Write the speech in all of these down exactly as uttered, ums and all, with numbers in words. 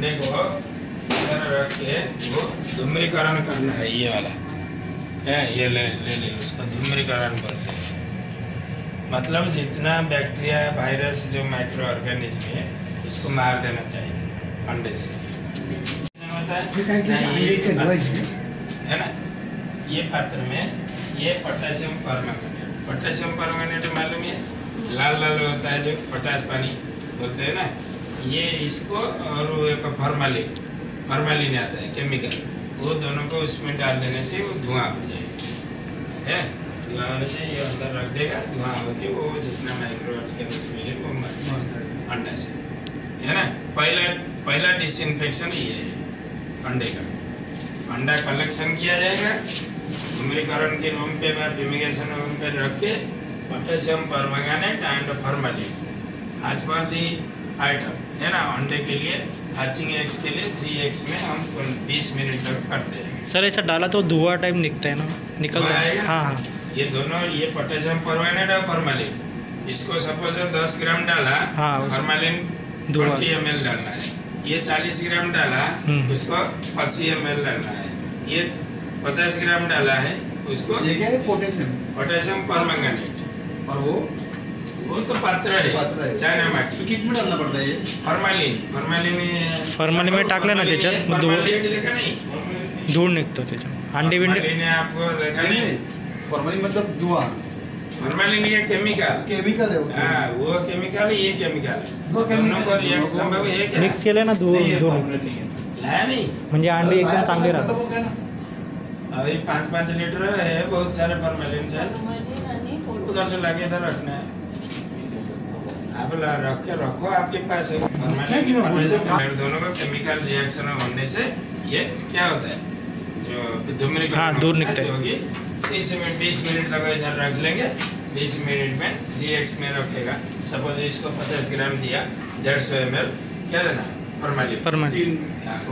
अंडे को रख के वो धूम्रीकरण करना है, ये वाला है, ये ले ले ले उसको धूम्रीकरण बोलते हैं। मतलब जितना बैक्टीरिया वायरस जो माइक्रो ऑर्गेनिज्म है उसको मार देना चाहिए अंडे से, है ना। ये पात्र में ये पोटेशियम परमैंगनेट, पोटेशियम परमैंगनेट मालूम है, लाल लाल होता है जो पोटाश पानी बोलते हैं ना, ये इसको और एक फॉर्मालिन फॉर्मालिन आता है केमिकल, वो दोनों को उसमें डाल देने से वो धुआं हो जाएगा, है धुआं से ये अंदर रख देगा, धुआं होकर वो जितना माइक्रो ऑर्गेनिज्म है वो मरता है अंडा से, है ना। पहला पहला डिसइनफेक्शन ये है अंडे का। अंडा कलेक्शन किया जाएगा, धूम्रीकरण के रूम पे या फ्यूमिगेशन रूम पे रख के पोटेशियम परमैंगनेट एंड फॉर्मालिन आज पर दी आइटम, है ना। अंडे के लिए हैचिंग एग्स के लिए थ्री एक्स में हम बीस मिनट तक करते हैं। सर ऐसा डाला तो धुआं टाइप निकलता है ना, निकलता है। हाँ हाँ ये दोनों, ये पोटेशियम परमैंगनेट और फॉर्मालिन, इसको सपोज दस ग्राम डाला, फॉर्मालिन ट्वेंटी एम एल डालना है, ये चालीस ग्राम डाला उसको अस्सी एम एल डालना है, ये पचास ग्राम डाला है उसको, ये क्या है पोटेशियम पोटेशियम परमैंगनेट, और वो वो तो पात्र है चाइना माटी। कितना डालना पड़ता है? फॉर्मालिन फॉर्मालिन में फॉर्मालिन में टाकला ना त्याच्यात धूळ निघतो त्याच्यात, अंडे बिंडे आपको देखा नहीं। फॉर्मालिन मतलब धुआं, फॉर्मालिन ये केमिकल केमिकल है, हां वो केमिकल, ये केमिकल वो केमिकल को रिएक्शन में एक मिक्स केले ना दो दो लाया नहीं म्हणजे अंडे एकदम चांगले राहतात। अरे पाच पाच लीटर है, बहुत सारे फॉर्मालिन है, उधर से लगे इधर रखना है, आप ला रख के रखो आपके पास है। फॉर्मालिन दोनों का केमिकल रिएक्शन होने से ये क्या होता है जो धूम्रीकरण, हां दूर निकलता है। इस में बीस मिनट लगा इधर रख लेंगे, बीस मिनट में थ्री एक्स में रखेगा। सपोज इसको पचास ग्राम दिया, डेढ़ सौ एम एल क्या देना फॉर्मालिन फॉर्मालिन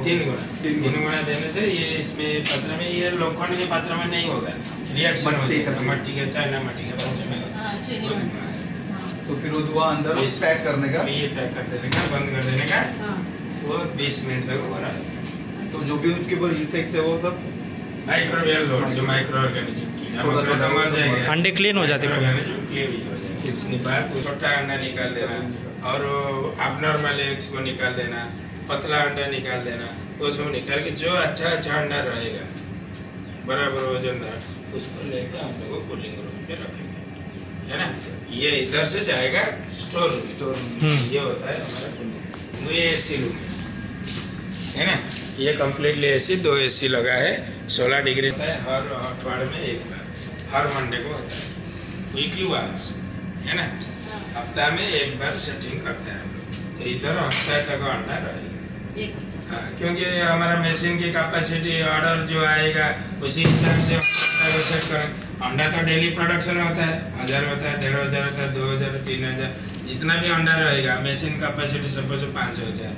तीन गुना तीन गुना देने से ये इसमें पात्र में, ये लोखंड के पात्र में नहीं होगा रिएक्शन, मट्टी के चाइना मट्टी के पात्र में होगा। तो फिर वो धुआं अंदर पैक करने का, ये पैक कर देने का, बंद कर देने का, वो बीस मिनट तक हो रहा है। तो जो भी उसके ऊपर इन्फेक्ट है वो सब माइक्रोबियल लोड जो माइक्रो ऑर्गेनिज्म अंडे क्लीन हो जाते हैं। उसके बाद छोटा अंडा निकाल देना और अबनॉर्मल एग्स को निकाल देना, पतला अंडा निकाल देना, उसको निकाल के जो अच्छा अच्छा अंडा रहेगा बराबर वजनदार उसको लेकर हम लोग कूलिंग रूम पे रखेंगे, है ना। ये इधर से जाएगा स्टोर रूम, स्टोर रूम ये होता है हमारा कूलिंग, ये एसी रूम है ना, ये कम्प्लीटली एसी, दो एसी लगा है, सोलह डिग्री है हर हफ्ते में एक बार, हर मंडे को होता है, वीकली वंस, है ना, हफ्ता में एक बार सेटिंग करते हैं हम लोग। तो इधर हफ्ता तक अंडा रहेगा, हाँ, क्योंकि हमारा मशीन की कैपेसिटी ऑर्डर जो आएगा उसी हिसाब से अंडा सेट करें। अंडा तो डेली प्रोडक्शन होता है, हज़ार होता है, डेढ़ हज़ार होता है, दो हज़ार तीन हज़ार जितना भी अंडा रहेगा, मशीन कैपेसिटी सपोज पाँच हज़ार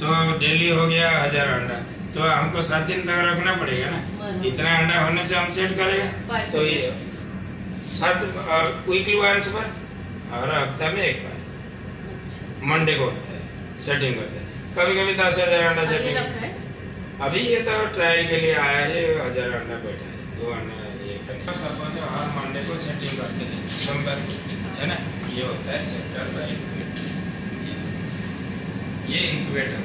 तो डेली हो गया हजार अंडा, तो हमको सात दिन तक रखना पड़ेगा ना, इतना अंडा होने से हम सेट करेगा। तो ये सात वीकली वंस पर और हफ्ता में एक बार मंडे को होता है सेटिंग करते हैं, कभी कभी दस हजार अंडा सेटिंग है। अभी ये तो ट्रायल के लिए आया है, हजार अंडा बैठा है, दो अंडा ये करने सपोज हर मंडे को सेटिंग करते हैं सोमवार को, है ना। ये होता है सेक्टर बाई, ये इनक्यूबेटर,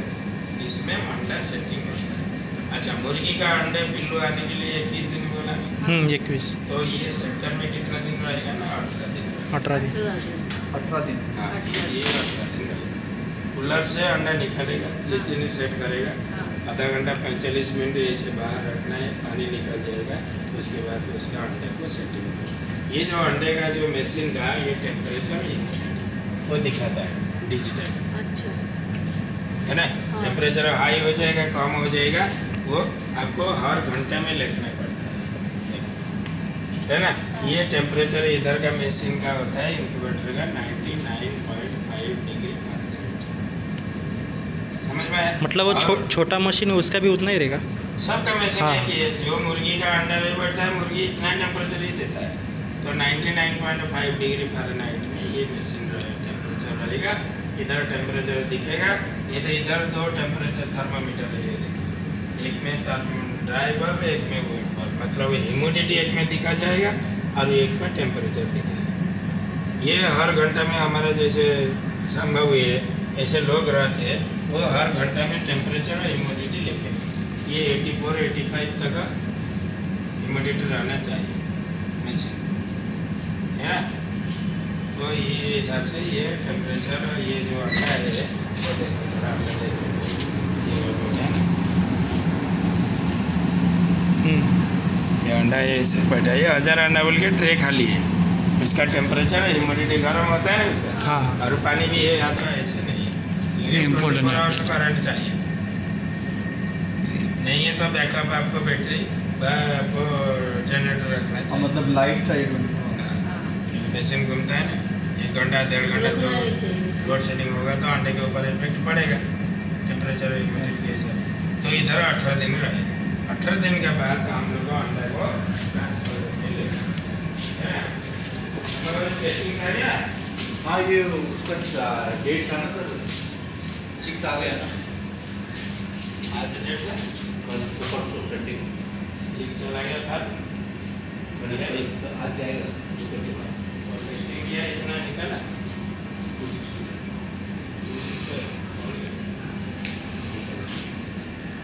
इसमें अंडा सेटिंग होता है। अच्छा मुर्गी का अंडे पिल्लू आने के लिए इक्कीस दिन बोला हम्म इक्कीस, तो ये सेक्टर में कितना दिन रहेगा ना, अठारह दिन अठारह दिन अठारह दिन हाँ ये अठारह दिन रहेगा। कूलर से अंडा निकालेगा जिस दिन सेट करेगा, आधा घंटा पैंतालीस मिनट ऐसे बाहर रखना है, पानी निकल जाएगा, उसके बाद उसका अंडे को सेटिंग होगा। ये जो अंडे का जो मशीन था ये टेम्परेचर वो दिखाता है डिजिटल, अच्छा है ना। टेम्परेचर हाई हो जाएगा कम हो जाएगा वो आपको हर घंटे में लिखना पड़ता है, है ना। ये टेम्परेचर इधर का मशीन का होता है इनक्यूबेटर का निन्यानवे पॉइंट पाँच डिग्री फारेनहाइट, समझ में आया। मतलब वो छो, छोटा मशीन उसका भी उतना ही रहेगा, सबका मशीन हाँ। है कि जो मुर्गी का अंडा भी बढ़ता है, मुर्गी इतना टेम्परेचर ही देता है, तो निन्यानवे पॉइंट पाँच डिग्री फारेनहाइट में ये मशीन रहेगा, टेम्परेचर रहेगा। इधर टेम्परेचर दिखेगा, ये तो इधर दो टेम्परेचर थर्मामीटर है, ये देखिए एक में ड्राई बल्ब एक में वेट बल्ब, मतलब ह्यूमिडिटी एक में दिखा जाएगा और एक में टेम्परेचर दिखेगा। ये हर घंटा में हमारा जैसे संभव है ऐसे लोग रहते हैं वो हर घंटा में टेम्परेचर और ह्यूमिडिटी लिखेंगे। ये एटी फोर एटी फाइव तक ह्यूमिडिटी रहना चाहिए मशीन है, तो ये हिसाब से ये टेम्परेचर ये जो अंडा है वो देखो थोड़ा ये अंडा ये ऐसे बैठा है, हज़ार अंडा बोल के ट्रे खाली है, उसका टेम्परेचर ह्यूमिडिटी गर्म होता है उसका, हाँ, और पानी भी है आता है ऐसे नहीं है, ये इम्पोर्टेंट है, करंट चाहिए नहीं है तो बैकअप आपको बैटरी आपको जनरेटर रखना चाहिए, मतलब लाइट चाहिए। बेसिन घूमता है ना एक घंटा डेढ़ घंटा तो लोड शेडिंग होगा तो अंडे के ऊपर इफेक्ट पड़ेगा टेम्परेचर ह्यूमिडिटी से, तो इधर अठारह दिन रहेगा, अठारह दिन के बाद हम लोग को अंडे को ट्रांसफर में लेना। हाँ ये उसका डेट आना था सिक्स आ गया ना, आज डेट है परसों संडे सिक्स चला गया था, आज जाएगा ये इतना निकला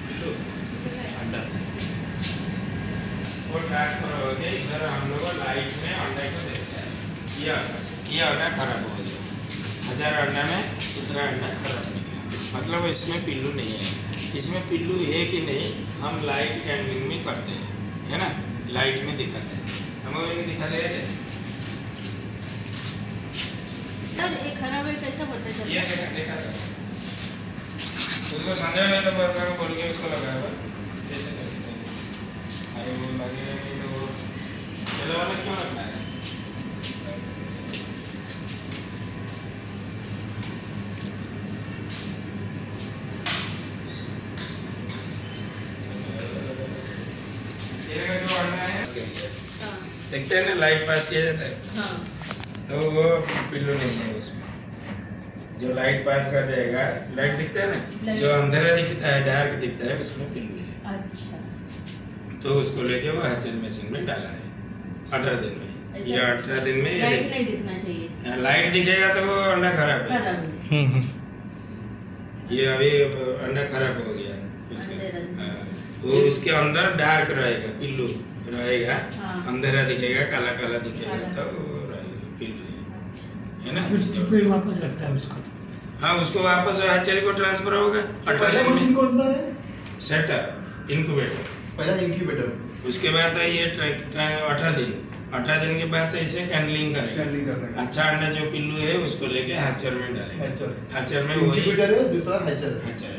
किलो अंडा और ट्रांसफर हो गया। इधर हम लोग लाइट में अंडा को देखते हैं, ये ये अंडा खराब हो गया, हजार अंडा में इतना अंडा खराब निकला, मतलब इसमें पिल्लू नहीं है, इसमें पिल्लू है कि नहीं हम लाइट कैंडलिंग में करते हैं है ना, लाइट में दिखाते हैं, हमें दिखा देगा ये खराब है कैसा पता चला, ये देखा देखा था उसको समझा नहीं तो पर मैं बोल के उसको लगाया था जैसे अरे वो लगे नहीं तो वो चलो वाला क्यों लगाया ये का जो अंडा है इसके लिए देखते हैं ना लाइट पास किया जाता है, हाँ तो वो पिल्लू नहीं है उसमें, जो लाइट पास कर जाएगा लाइट दिखता है ना जो अंधेरा दिखता है डार्क दिखता है उसमें पिल्लू है, अच्छा तो उसको लेके वो हैचिंग मशीन में डाला है अठारह दिन में, ये अठारह दिन में लाइट नहीं दिखना चाहिए, लाइट दिखेगा तो वो अंडा खराब है, ये अभी अंडा खराब हो गया उसका, वो उसके अंदर डार्क रहेगा पिल्लू रहेगा अंधेरा दिखेगा काला काला दिखेगा तो है ना, फिर वापस रखता है उसको, हाँ उसको वापस हैचरी को ट्रांसफर होगा। पहला मशीन कौन सा है, सेटर इनक्यूबेटर, पहला इनक्यूबेटर उसके बाद ये अठारह दिन, अठारह दिन के बाद इसे कैंडलिंग करेगा, अच्छा अंडा जो पिल्लू है उसको लेके हैचर में डालेगा, हैचर में इनक्यूबेटर है दूसरा हैचर हैचर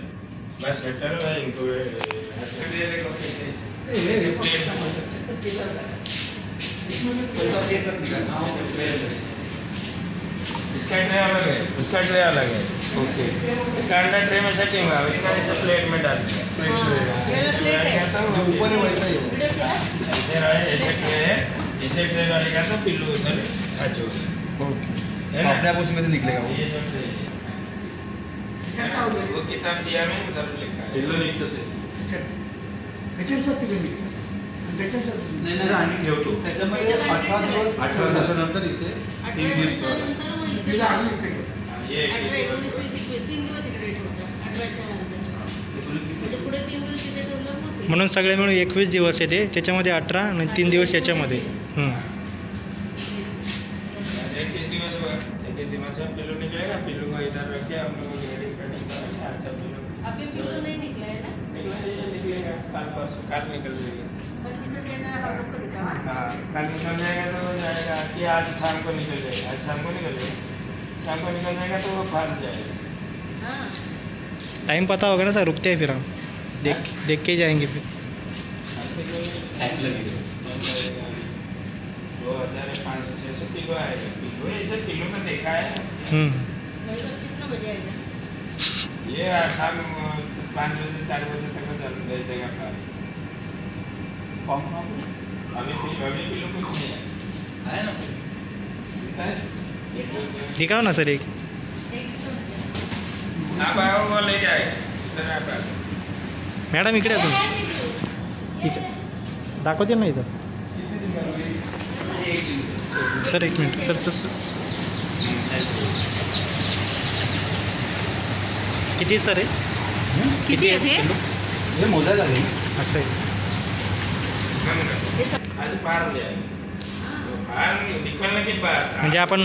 बस सेटर और इनक्यूबेटर हैचर ले लेगा कैसे इसमें कोई प्लेट तक दिखा से प्लेट, इसका ट्रे अलग है उसका ट्रे अलग है, ओके इसका अंडा ट्रे में सेटिंग हुआ इसका ऐसे प्लेट में डाल दिया, प्लेट ट्रे कहता हूं ऊपर ही वैसा ही होगा, ऐसे रहे ऐसे ट्रे है ऐसे ट्रे रहेगा तो पिल्लू उधर आ जाएगा, ओके अपने आप उसमें से निकलेगा वो, ये जो ट्रे है वो किताब दिया में उधर लिखा है पिल्लू लिखते थे, अच्छा अच्छा सब पिल्लू लिखते त्याच्या नाही आणि ठेवतो त्याच्यामध्ये अठरा दिवस अठरा दिवसानंतर इथे तीन दिवस तिला आम्ही इथे अठरा एकोणीस वीस एकवीस तीन दिवस इकडे ठेवतो अठरा च्या नंतर पुढे तीन दिवस इथे ठेवलं मग म्हणून सगळे मिळून एकवीस दिवस येते त्याच्यामध्ये अठरा आणि तीन दिवस याच्यामध्ये एकवीस दिवस होते दिमासा पिल्लू निकलेगा पिल्लू को इधर रख के हम लोग ग्रेडिंग करने का अच्छा पिल्लू अभी पिल्लू नहीं निकला है ना निकला निकलेगा कल परसों कल निकल जाएगा कल निकल जाएगा तो हो जाएगा कि आज शाम को निकल जाएगा, आज शाम को निकल जाएगा शाम को निकल जाएगा तो वो फल जाएगा, टाइम पता होगा ना सर, रुकते हैं फिर हम देख देख के जाएंगे फिर दो हज़ार पाँच सौ छः सौ किलो आएगा किलो ऐसे किलो में देखा है कितना बजे आएगा ये शाम पाँच बजे चार बजे तक चल जाएगा फल दिखाओ ना सर एक मैडम इकड़े दाखवते ना इधर सर एक मिनट सर सर सर किती सर है मोजा झाले असं आहे म्हणजे आपण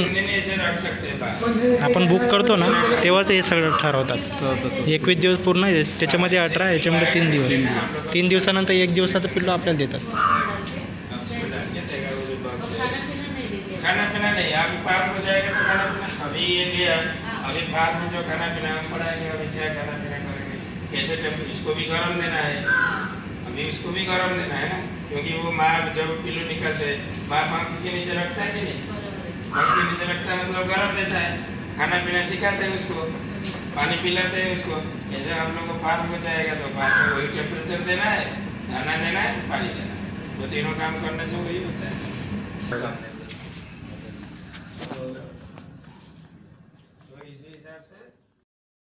आपण बुक करतो ना तेव्हाच हे सगळं ठरवतात एकवीस दिवस पूर्ण त्याच्यामध्ये अठरा याच्यामध्ये तीन दिवस तीन दिवसानंतर एक दिवसाचं पिल्लू आपल्याला देतात खाना पीना नहीं अभी पार्क में जाएगा तो खाना पीना अभी ये लिया अभी पार्क में जो खाना पीना पड़ेगा अभी क्या खाना पीना करेंगे कैसे टाइम इसको भी गरम देना है अभी उसको भी गरम देना है ना क्योंकि वो माँ जब पिल्लू निकलते है माँ पंख के नीचे रखता है कि नहीं पंख के नीचे रखता है मतलब गर्म देता है खाना पीना सिखाते हैं उसको पानी पिलाते हैं उसको जैसे हम लोग को फार्म में जाएगा तो फार्म में वही टेम्परेचर देना है दाना देना है पानी देना है वो तीनों काम करने से वही होता है।